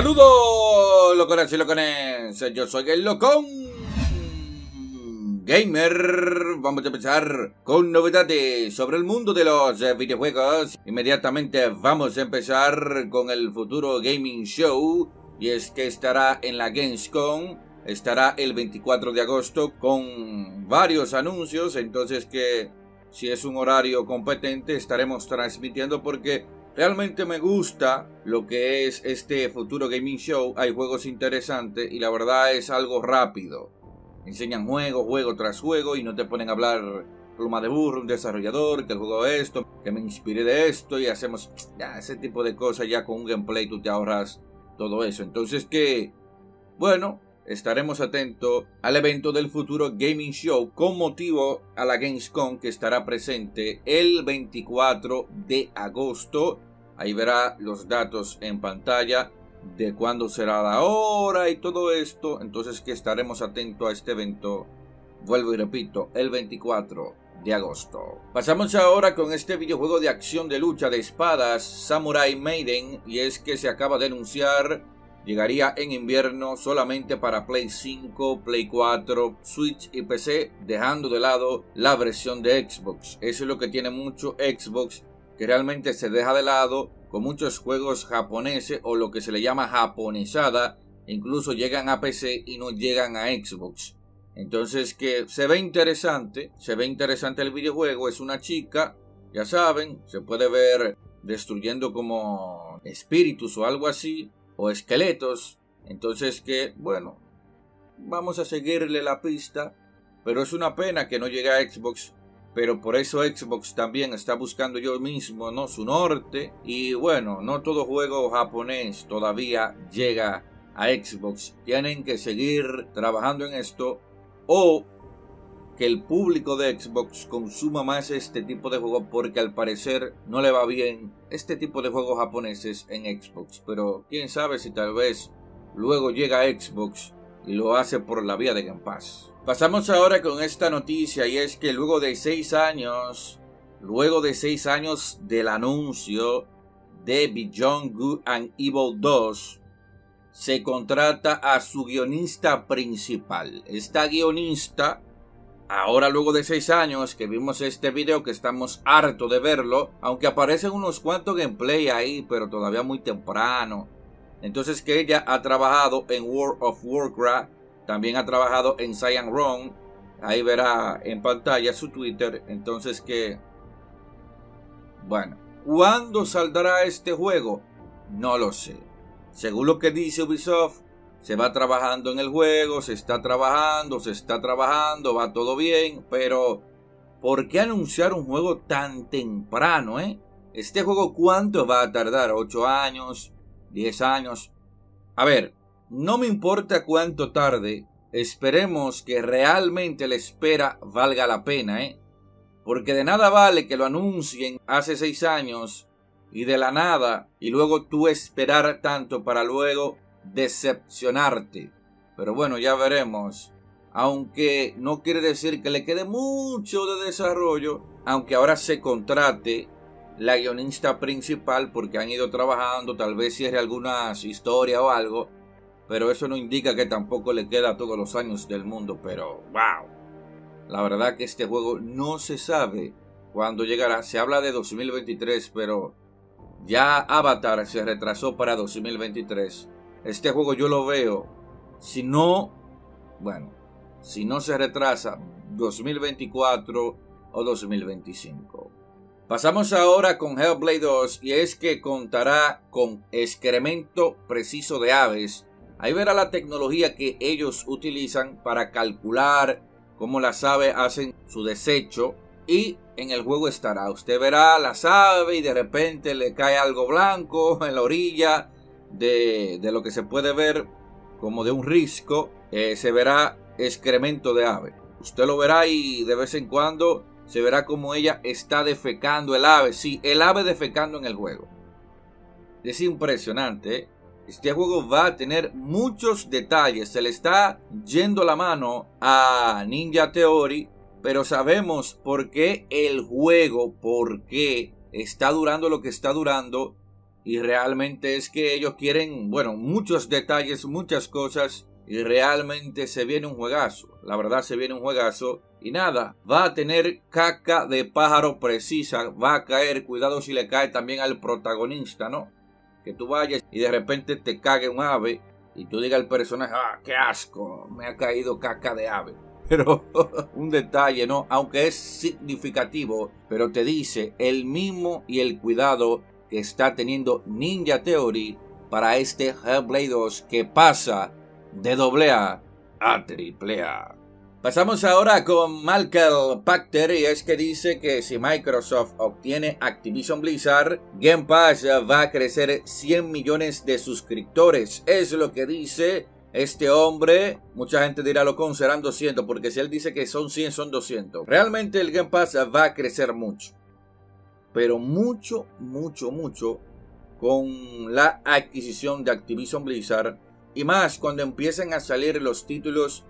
Saludos, locones y locones. Yo soy el locón gamer. Vamos a empezar con novedades sobre el mundo de los videojuegos. Inmediatamente vamos a empezar con el Future Gaming Show, y es que estará en la Gamescom. Estará el 24 de agosto con varios anuncios. Entonces, que si es un horario competente estaremos transmitiendo, porque realmente me gusta lo que es este Futuro Gaming Show. Hay juegos interesantes y la verdad es algo rápido. Enseñan juego tras juego y no te ponen a hablar pluma de burro, un desarrollador, que el juego esto, que me inspiré de esto, y hacemos ya ese tipo de cosas. Ya con un gameplay tú te ahorras todo eso. Entonces, que bueno, estaremos atentos al evento del Futuro Gaming Show con motivo a la Gamescom, que estará presente el 24 de agosto. Ahí verá los datos en pantalla de cuándo será la hora y todo esto. Entonces, que estaremos atentos a este evento, vuelvo y repito, el 24 de agosto. Pasamos ahora con este videojuego de acción de lucha de espadas, Samurai Maiden, y es que se acaba de anunciar. Llegaría en invierno solamente para Play 5, Play 4, Switch y PC, dejando de lado la versión de Xbox. Eso es lo que tiene mucho Xbox, que realmente se deja de lado con muchos juegos japoneses, o lo que se le llama japonesada. Incluso llegan a PC y no llegan a Xbox. Entonces, que se ve interesante el videojuego. Es una chica, ya saben, se puede ver destruyendo como espíritus o algo así, o esqueletos. Entonces, que bueno, vamos a seguirle la pista, pero es una pena que no llegue a Xbox. Pero por eso Xbox también está buscando yo mismo, ¿no?, su norte. Y bueno, no todo juego japonés todavía llega a Xbox. Tienen que seguir trabajando en esto, o que el público de Xbox consuma más este tipo de juegos, porque al parecer no le va bien este tipo de juegos japoneses en Xbox. Pero quién sabe si tal vez luego llega a Xbox y lo hace por la vía de Game Pass. Pasamos ahora con esta noticia, y es que luego de 6 años del anuncio de Beyond Good and Evil 2, se contrata a su guionista principal. Esta guionista, ahora luego de 6 años que vimos este video, que estamos harto de verlo, aunque aparecen unos cuantos gameplay ahí, pero todavía muy temprano. Entonces, que ella ha trabajado en World of Warcraft, también ha trabajado en Cyan Run. Ahí verá en pantalla su Twitter. Entonces, que bueno, ¿cuándo saldrá este juego? No lo sé. Según lo que dice Ubisoft, se va trabajando en el juego, se está trabajando, va todo bien. Pero ¿por qué anunciar un juego tan temprano, Este juego, ¿cuánto va a tardar? ¿8 años? ¿10 años? A ver, no me importa cuánto tarde. Esperemos que realmente la espera valga la pena, Porque de nada vale que lo anuncien hace 6 años y de la nada, y luego tú esperar tanto para luego decepcionarte. Pero bueno, ya veremos. Aunque no quiere decir que le quede mucho de desarrollo, aunque ahora se contrate la guionista principal, porque han ido trabajando, tal vez cierre algunas historias o algo, pero eso no indica que tampoco le queda todos los años del mundo. Pero wow, la verdad que este juego no se sabe cuándo llegará. Se habla de 2023, pero ya Avatar se retrasó para 2023. Este juego yo lo veo, si no se retrasa, 2024 o 2025. Pasamos ahora con Hellblade 2, y es que contará con excremento preciso de aves. Ahí verá la tecnología que ellos utilizan para calcular cómo las aves hacen su desecho, y en el juego estará. Usted verá las aves y de repente le cae algo blanco en la orilla de lo que se puede ver como de un risco. Se verá excremento de ave. Usted lo verá, y de vez en cuando se verá como ella está defecando el ave. Sí, el ave defecando en el juego. Es impresionante, Este juego va a tener muchos detalles. Se le está yendo la mano a Ninja Theory, pero sabemos por qué el juego está durando lo que está durando. y realmente es que ellos quieren, bueno, muchos detalles, muchas cosas, y realmente se viene un juegazo. La verdad, se viene un juegazo. Y nada, va a tener caca de pájaro precisa. Va a caer, cuidado si le cae también al protagonista, ¿no? Que tú vayas y de repente te cague un ave y tú digas al personaje, ah, qué asco, me ha caído caca de ave. Pero un detalle, ¿no? Aunque es significativo, pero te dice el mimo y el cuidado que está teniendo Ninja Theory para este Hellblade 2 que pasa de AA a AAA. Pasamos ahora con Michael Pachter, y es que dice que si Microsoft obtiene Activision Blizzard, Game Pass va a crecer 100 millones de suscriptores. Es lo que dice este hombre. Mucha gente dirá, loco, serán 200, porque si él dice que son 100, son 200. Realmente el Game Pass va a crecer mucho, pero mucho, mucho, mucho, con la adquisición de Activision Blizzard, y más cuando empiecen a salir los títulos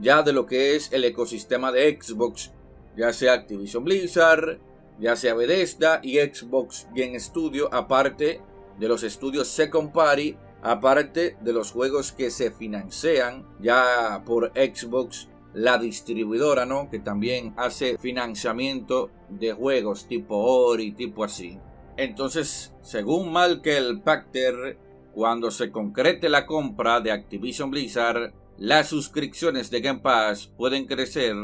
ya de lo que es el ecosistema de Xbox, ya sea Activision Blizzard, ya sea Bethesda y Xbox Game Studio, aparte de los estudios Second Party, aparte de los juegos que se financian ya por Xbox, la distribuidora, ¿no?, que también hace financiamiento de juegos tipo Ori, tipo así. Entonces, según Michael Pachter, cuando se concrete la compra de Activision Blizzard, las suscripciones de Game Pass pueden crecer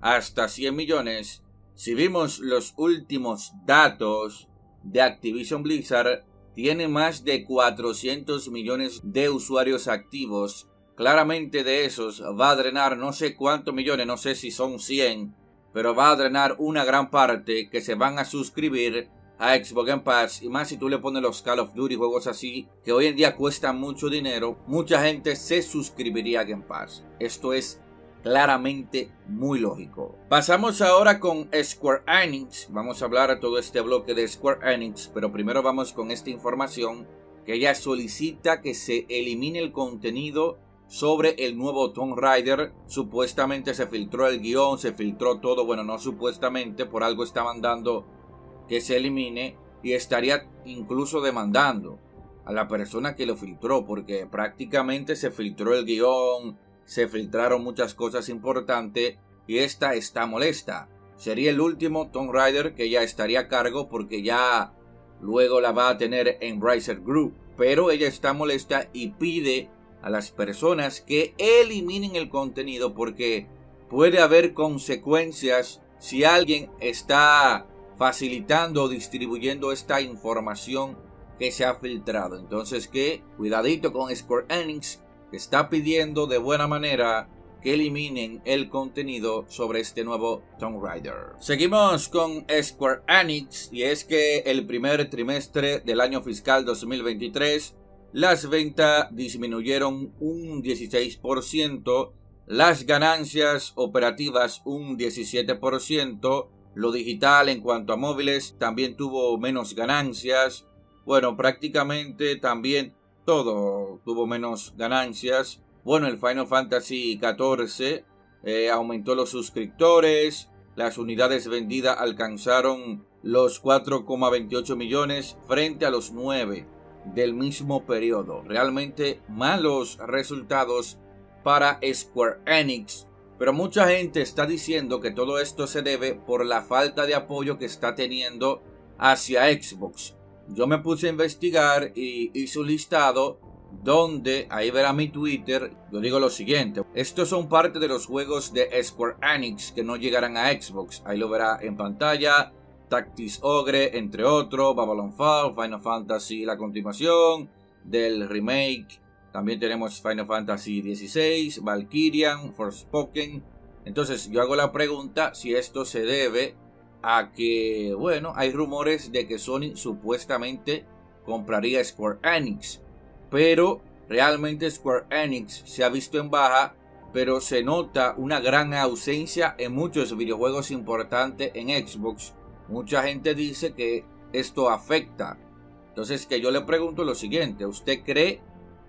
hasta 100 millones. Si vimos los últimos datos de Activision Blizzard, tiene más de 400 millones de usuarios activos. Claramente de esos va a drenar no sé cuántos millones, no sé si son 100, pero va a drenar una gran parte que se van a suscribir a Xbox Game Pass, y más si tú le pones los Call of Duty, juegos así, que hoy en día cuestan mucho dinero. Mucha gente se suscribiría a Game Pass. Esto es claramente muy lógico. Pasamos ahora con Square Enix. Vamos a hablar a todo este bloque de Square Enix, pero primero vamos con esta información, que ella solicita que se elimine el contenido sobre el nuevo Tomb Raider. Supuestamente se filtró el guión, se filtró todo. Bueno, no supuestamente, por algo estaban dando que se elimine, y estaría incluso demandando a la persona que lo filtró, porque prácticamente se filtró el guión, se filtraron muchas cosas importantes, y esta está molesta. Sería el último Tomb Raider que ya estaría a cargo, porque ya luego la va a tener en Riser Group, pero ella está molesta y pide a las personas que eliminen el contenido, porque puede haber consecuencias si alguien está facilitando o distribuyendo esta información que se ha filtrado. Entonces, que cuidadito con Square Enix, que está pidiendo de buena manera que eliminen el contenido sobre este nuevo Tomb Raider. Seguimos con Square Enix, y es que el primer trimestre del año fiscal 2023 las ventas disminuyeron un 16%, las ganancias operativas un 17%, lo digital en cuanto a móviles también tuvo menos ganancias. Bueno, prácticamente también todo tuvo menos ganancias. Bueno, el Final Fantasy XIV aumentó los suscriptores, las unidades vendidas alcanzaron los 4,28 millones frente a los 9 del mismo periodo. Realmente malos resultados para Square Enix. Pero mucha gente está diciendo que todo esto se debe por la falta de apoyo que está teniendo hacia Xbox. Yo me puse a investigar y hice un listado donde, ahí verá mi Twitter, yo digo lo siguiente. Estos son parte de los juegos de Square Enix que no llegarán a Xbox. Ahí lo verá en pantalla. Tactics Ogre, entre otros. Babylon Fall, Final Fantasy, la continuación del remake. También tenemos Final Fantasy XVI, Valkyrian, Forspoken. Entonces yo hago la pregunta si esto se debe a que, bueno, hay rumores de que Sony supuestamente compraría Square Enix. Pero realmente Square Enix se ha visto en baja, pero se nota una gran ausencia en muchos videojuegos importantes en Xbox. Mucha gente dice que esto afecta. Entonces, que yo le pregunto lo siguiente, ¿usted cree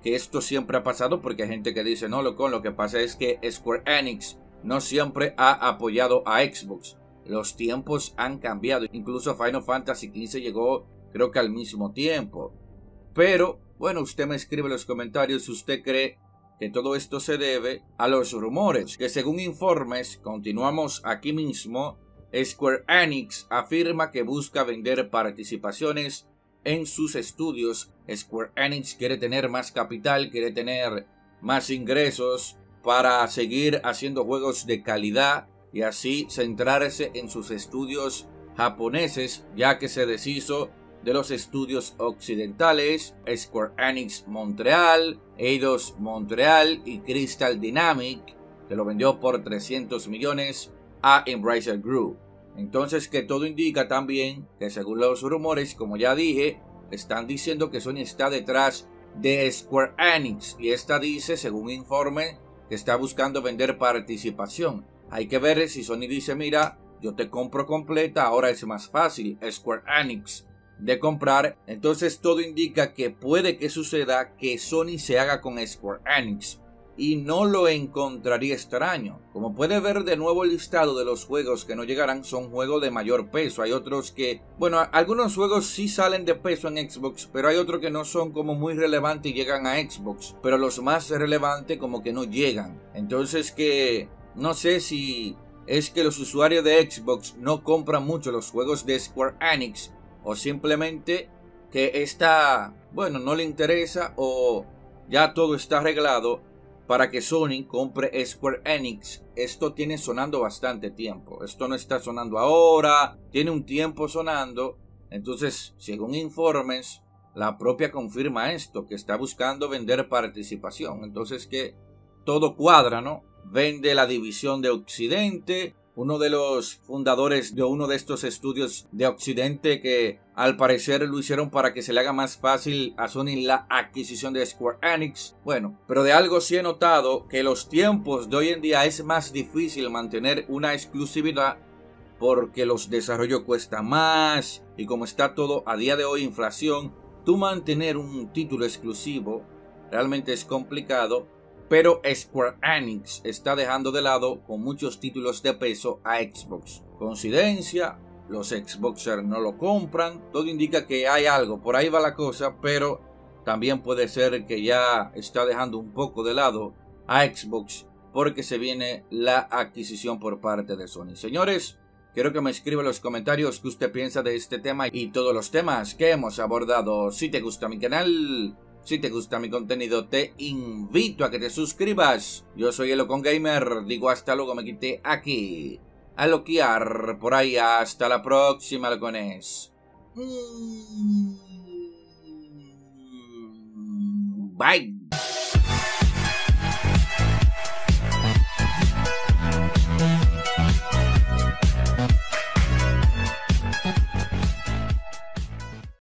que esto siempre ha pasado? Porque hay gente que dice, no, loco, lo que pasa es que Square Enix no siempre ha apoyado a Xbox. Los tiempos han cambiado. Incluso Final Fantasy XV llegó, creo que al mismo tiempo. Pero, bueno, usted me escribe en los comentarios si usted cree que todo esto se debe a los rumores, que según informes, continuamos aquí mismo, Square Enix afirma que busca vender participaciones en sus estudios. Square Enix quiere tener más capital, quiere tener más ingresos para seguir haciendo juegos de calidad y así centrarse en sus estudios japoneses, ya que se deshizo de los estudios occidentales. Square Enix Montreal, Eidos Montreal y Crystal Dynamics, que lo vendió por 300 millones a Riser Group. Entonces, que todo indica también que, según los rumores, como ya dije, están diciendo que Sony está detrás de Square Enix, y esta dice, según informe, que está buscando vender participación. Hay que ver si Sony dice, mira, yo te compro completa, ahora es más fácil Square Enix de comprar. Entonces todo indica que puede que suceda que Sony se haga con Square Enix, y no lo encontraría extraño. Como puede ver, de nuevo el listado de los juegos que no llegarán son juegos de mayor peso. Hay otros que, bueno, algunos juegos sí salen de peso en Xbox, pero hay otros que no son como muy relevantes y llegan a Xbox, pero los más relevantes como que no llegan. Entonces, que no sé si es que los usuarios de Xbox no compran mucho los juegos de Square Enix, o simplemente que esta, bueno, no le interesa, o ya todo está arreglado para que Sony compre Square Enix. Esto tiene sonando bastante tiempo. Esto no está sonando ahora, tiene un tiempo sonando. Entonces, según informes, la propia confirma esto, que está buscando vender participación. Entonces, que todo cuadra, ¿no? Vende la división de Occidente, uno de los fundadores de uno de estos estudios de Occidente, que al parecer lo hicieron para que se le haga más fácil a Sony la adquisición de Square Enix. Bueno, pero de algo sí he notado, que los tiempos de hoy en día es más difícil mantener una exclusividad, porque los desarrollos cuestan más, y como está todo a día de hoy, inflación, tú mantener un título exclusivo realmente es complicado. Pero Square Enix está dejando de lado con muchos títulos de peso a Xbox. Coincidencia, los Xboxers no lo compran. Todo indica que hay algo, por ahí va la cosa, pero también puede ser que ya está dejando un poco de lado a Xbox, porque se viene la adquisición por parte de Sony. Señores, quiero que me escriba en los comentarios qué usted piensa de este tema y todos los temas que hemos abordado. Si te gusta mi canal, si te gusta mi contenido, te invito a que te suscribas. Yo soy EloConGamer, digo hasta luego, me quité aquí a loquear por ahí. Hasta la próxima, locones. Bye.